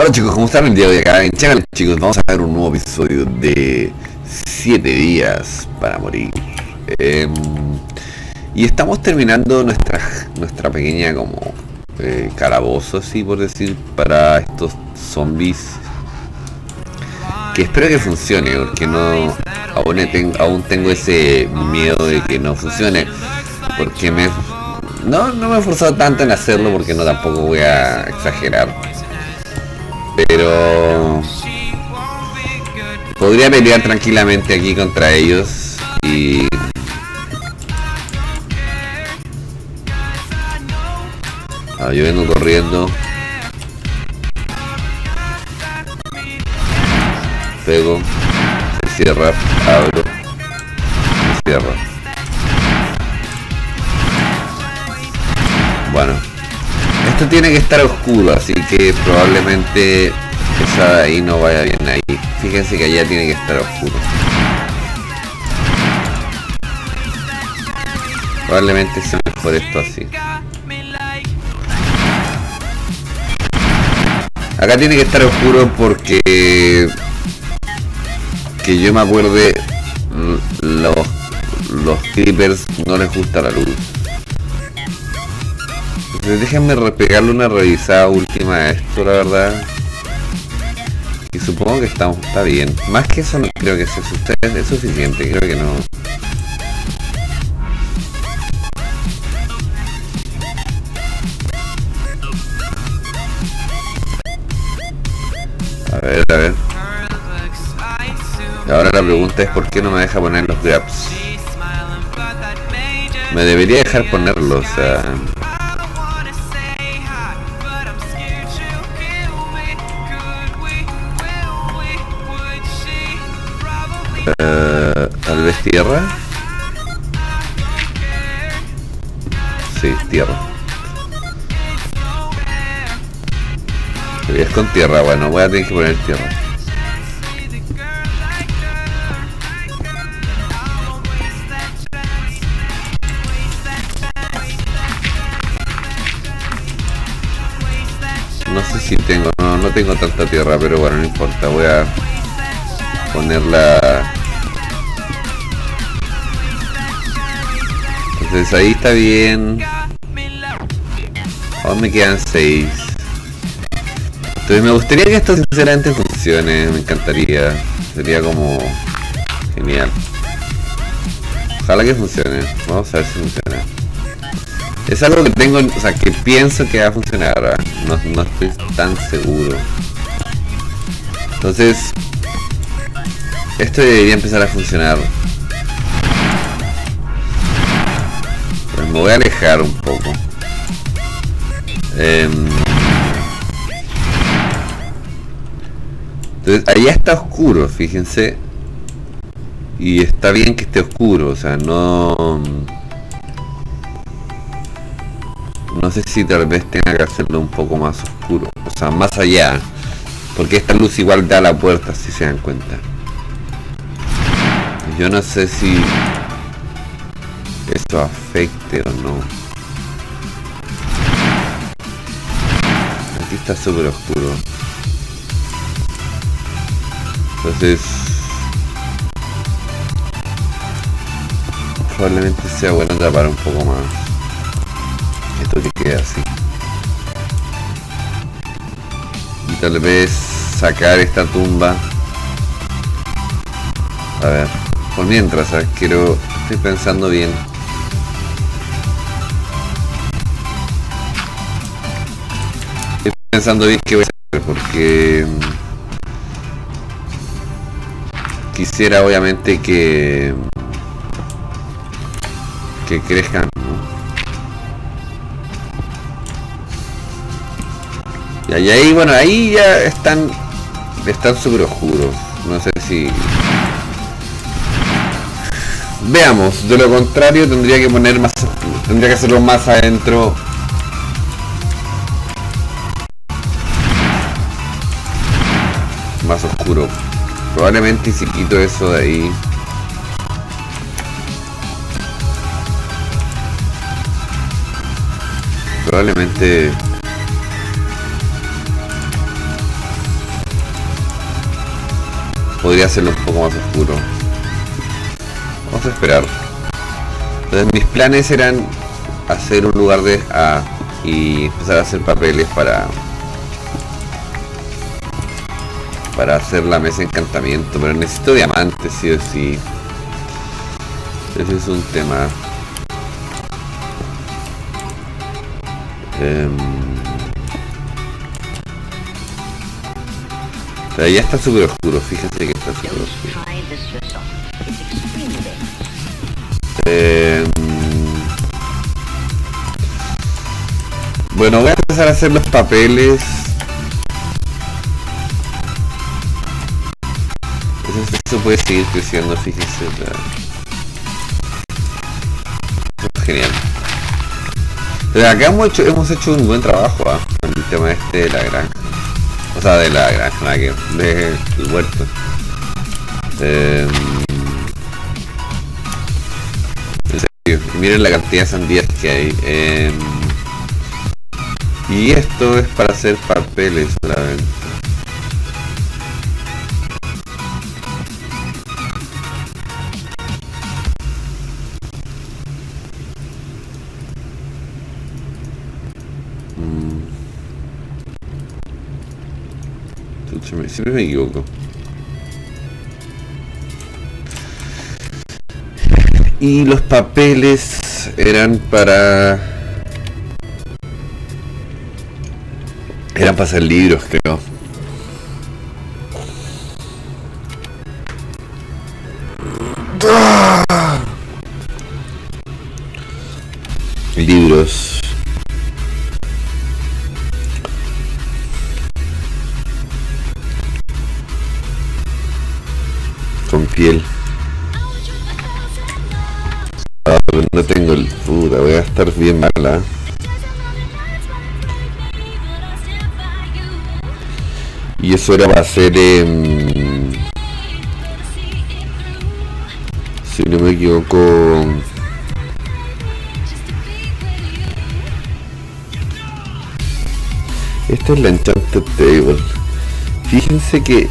Hola chicos, ¿cómo están? El día de acá en Channel, chicos, vamos a ver un nuevo episodio de 7 días para morir. Y estamos terminando nuestra pequeña como calabozo, así por decir, para estos zombies. Que espero que funcione, porque no aún tengo ese miedo de que no funcione. Porque no me he forzado tanto en hacerlo, porque no tampoco voy a exagerar. Pero podría pelear tranquilamente aquí contra ellos y... Ah, yo vengo corriendo. Pego. Se cierra. Abro. Se cierra. Bueno. Esto tiene que estar oscuro, así que probablemente esa de ahí no vaya bien ahí. Fíjense que allá tiene que estar oscuro. Probablemente sea mejor esto así. Acá tiene que estar oscuro porque que yo me acuerde los creepers no les gusta la luz. Entonces déjenme pegarle una revisada última a esto, la verdad. Y supongo que está bien. Más que eso no creo que se asuste, es suficiente, creo que no. A ver. Ahora la pregunta es por qué no me deja poner los grabs. Me debería dejar ponerlos, o sea... ¿Tal vez tierra? Sí, tierra. Es con tierra, bueno, voy a tener que poner tierra. No sé si tengo, no tengo tanta tierra, pero bueno, no importa, voy a ponerla. Entonces ahí está bien. Aún me quedan 6. Entonces me gustaría que esto sinceramente funcione, me encantaría, sería como genial. Ojalá que funcione, vamos a ver si funciona. Es algo que tengo, o sea, que pienso que va a funcionar, no estoy tan seguro. Entonces, esto debería empezar a funcionar. Pues me voy a alejar un poco. Entonces, allá está oscuro, fíjense. Y está bien que esté oscuro, o sea, no sé si tal vez tenga que hacerlo un poco más oscuro, o sea, más allá. Porque esta luz igual da a la puerta, si se dan cuenta. Yo no sé si eso afecte o no. Aquí está súper oscuro. Entonces probablemente sea bueno tapar un poco más esto que queda así y tal vez sacar esta tumba. A ver, por mientras, ¿sabes? Estoy pensando bien. Qué voy a hacer, porque quisiera obviamente que crezcan, ¿no? Y ahí, bueno, ahí ya están súper oscuros. No sé si... Veamos, de lo contrario tendría que poner más... Tendría que hacerlo más adentro. Más oscuro. Probablemente si quito eso de ahí. Probablemente podría hacerlo un poco más oscuro. Vamos a esperar. Entonces mis planes eran hacer un lugar de A y empezar a hacer papeles para hacer la mesa de encantamiento, pero necesito diamantes sí o sí. Ese es un tema. Pero ya está súper oscuro, fíjense que está súper oscuro. Bueno, voy a empezar a hacer los papeles. Entonces, esto puede seguir creciendo, fíjense. Eso es genial. Pero acá hemos hecho un buen trabajo con el tema este de la granja. O sea, de la granja, del huerto. En serio, miren la cantidad de sandías que hay. Y esto es para hacer papeles solamente. Siempre me equivoco. Y los papeles eran para... eran para hacer libros, creo. Libros. Piel. Ah, no tengo el... puta, voy a estar bien mala. Y eso era para hacer... si no me equivoco... esta es la Enchanted Table. Fíjense que...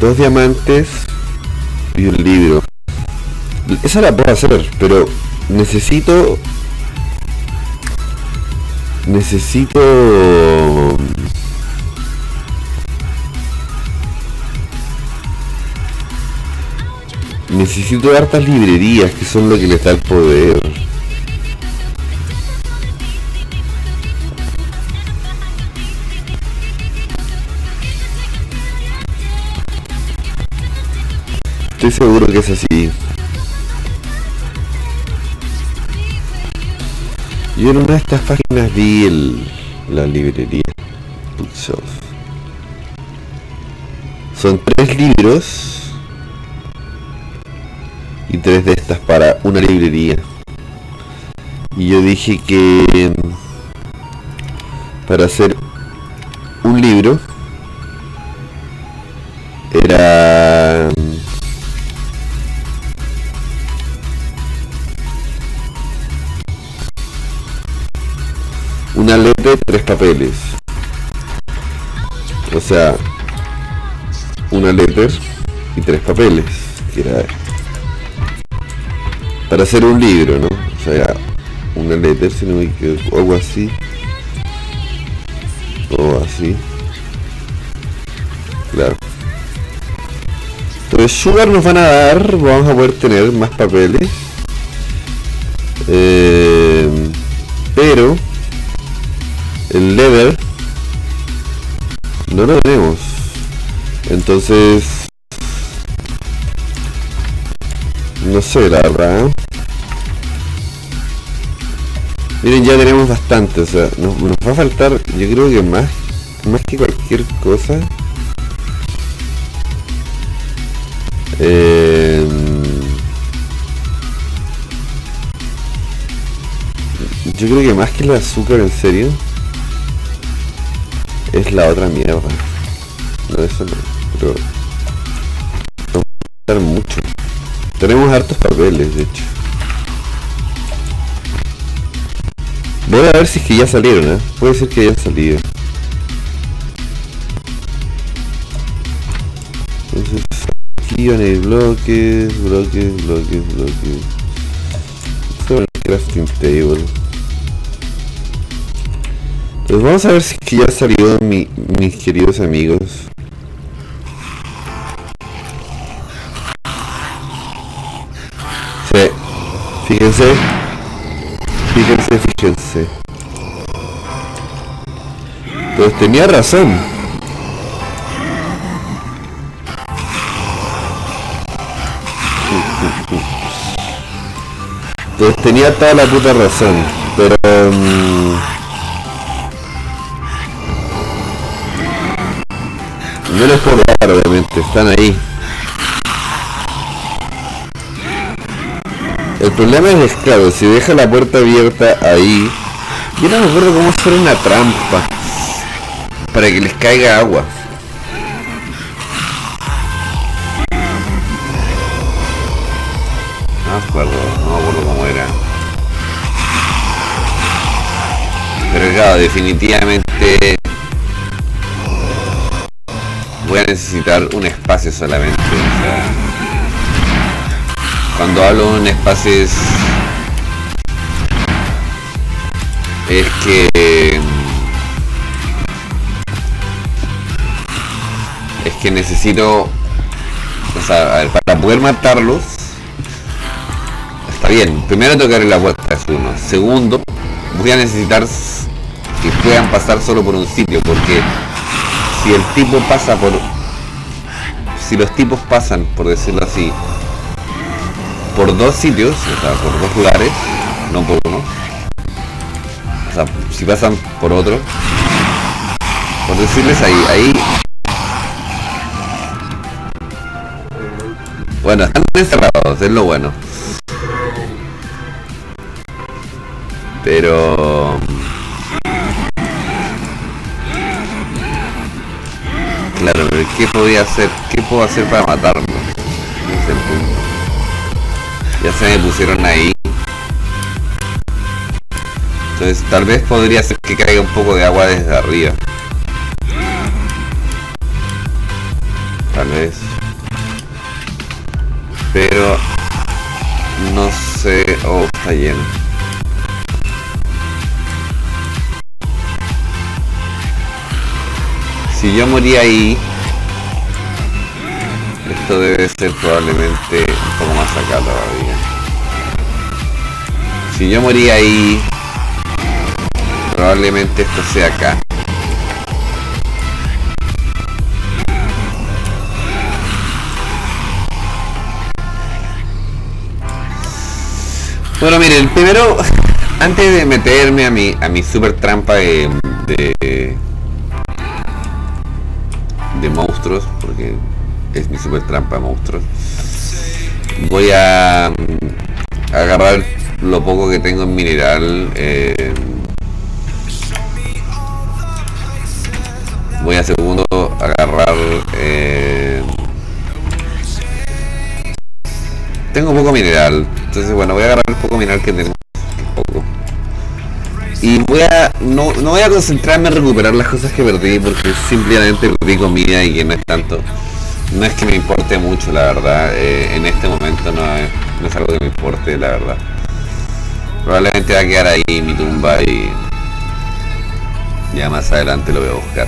2 diamantes... y un libro. Esa la puedo hacer, pero necesito hartas librerías, que son lo que le da el poder. Estoy seguro que es así. Yo en una de estas páginas vi la librería Bookshelf. Son 3 libros y 3 de estas para una librería. Y yo dije que para hacer un libro era... una letra, 3 papeles. O sea, una letra y 3 papeles. Que era para hacer un libro, ¿no? O sea, una letra, si no me equivoco, algo así. O así. Claro. Entonces Sugar nos van a dar, vamos a poder tener más papeles. Pero... el leather no lo tenemos, entonces no sé la verdad. Miren, ya tenemos bastante, o sea, nos va a faltar, yo creo que más que cualquier cosa. Yo creo que más que el azúcar, en serio. Es la otra mierda. No, eso no. Pero... nos va a gustar mucho. Tenemos hartos papeles, de hecho. Voy a ver si es que ya salieron, ¿eh? Puede ser que hayan salido. Entonces, Sillones, bloques. Sobre el crafting table. Pues vamos a ver si es que ya salió mis queridos amigos. Sí. Fíjense. Pues tenía razón. Pues tenía toda la puta razón, pero... no les puedo dar, obviamente, están ahí. El problema es, claro, si deja la puerta abierta ahí... Yo no me acuerdo cómo hacer una trampa para que les caiga agua. No me acuerdo cómo era. Pero claro, definitivamente voy a necesitar un espacio solamente. O sea, cuando hablo de un espacio es que... es que necesito... O sea, a ver, para poder matarlos... Bien, primero tocarle la puerta es uno. Segundo, voy a necesitar que puedan pasar solo por un sitio, porque si el tipo pasa por... si los tipos pasan, por decirlo así, por dos sitios, o sea, por dos lugares, no por uno. O sea, si pasan por otro, por decirles ahí... Bueno, están encerrados, es lo bueno. Pero... claro, pero ¿qué podía hacer? ¿Qué puedo hacer para matarlo? Es el punto. Ya se me pusieron ahí. Entonces tal vez podría hacer que caiga un poco de agua desde arriba. Tal vez. Pero... no sé... Oh, está lleno. Si yo morí ahí, esto debe ser probablemente un poco más acá todavía. Si yo morí ahí, probablemente esto sea acá. Bueno, miren, primero, antes de meterme a mi super trampa de monstruos, porque es mi super trampa de monstruos, voy a agarrar lo poco que tengo en mineral. Voy a segundo agarrar, tengo poco mineral, entonces bueno, voy a agarrar el poco mineral que tengo, y voy a no voy a concentrarme en recuperar las cosas que perdí, porque simplemente perdí comida y que no es tanto, no es que me importe mucho, la verdad. En este momento no es algo que me importe, la verdad. Probablemente va a quedar ahí en mi tumba y ya más adelante lo voy a buscar.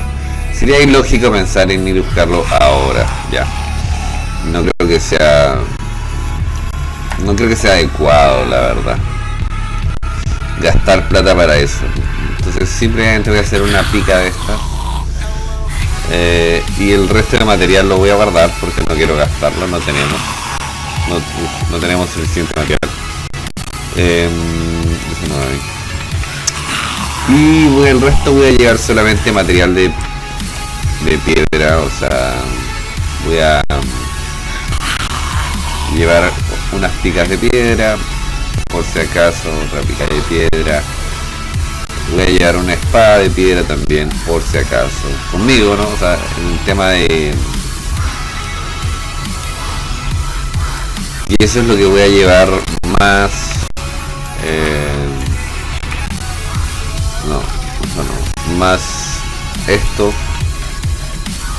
Sería ilógico pensar en ir a buscarlo ahora, ya no creo que sea adecuado, la verdad, gastar plata para eso. Entonces simplemente voy a hacer una pica de estas, y el resto de material lo voy a guardar porque no quiero gastarlo. No tenemos suficiente material. Y bueno, el resto voy a llevar solamente material de piedra. O sea, voy a llevar unas picas de piedra, por si acaso, otra pica de piedra. Voy a llevar una espada de piedra también, por si acaso. Conmigo, ¿no? O sea, el tema de... Y eso es lo que voy a llevar más... No. Más esto.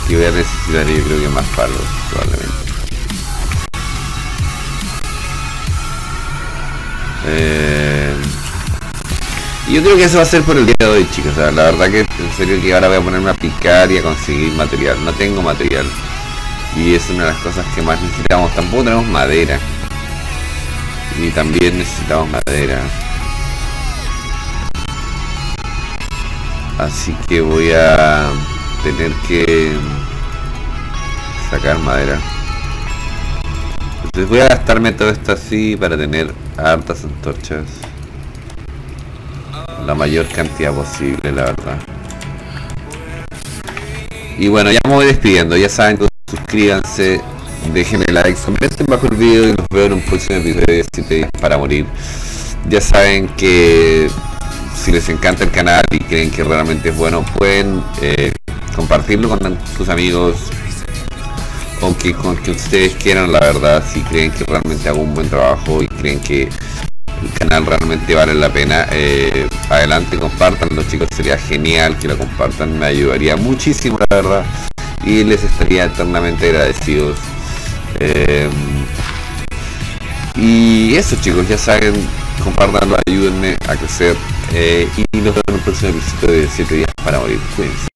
Que voy a necesitar, yo creo que más palos, probablemente. Yo creo que eso va a ser por el día de hoy, chicos. O sea, la verdad que en serio que ahora voy a ponerme a picar y a conseguir material. No tengo material y es una de las cosas que más necesitamos. Tampoco tenemos madera y también necesitamos madera, así que voy a tener que sacar madera. Entonces voy a gastarme todo esto así para tener hartas antorchas, la mayor cantidad posible, la verdad. Y bueno, ya me voy despidiendo. Ya saben, suscríbanse, déjenme like, comenten bajo el video y nos veo en un próximo episodio de 7 días para morir. Ya saben que si les encanta el canal y creen que realmente es bueno, pueden compartirlo con sus amigos o que, con que ustedes quieran, la verdad. Si creen que realmente hago un buen trabajo y creen que el canal realmente vale la pena, adelante, compartanlo, chicos. Sería genial que lo compartan, me ayudaría muchísimo, la verdad, y les estaría eternamente agradecidos. Y eso, chicos, ya saben, compartanlo, ayúdenme a crecer, y nos vemos en el próximo episodio de 7 días para morir. Cuídense.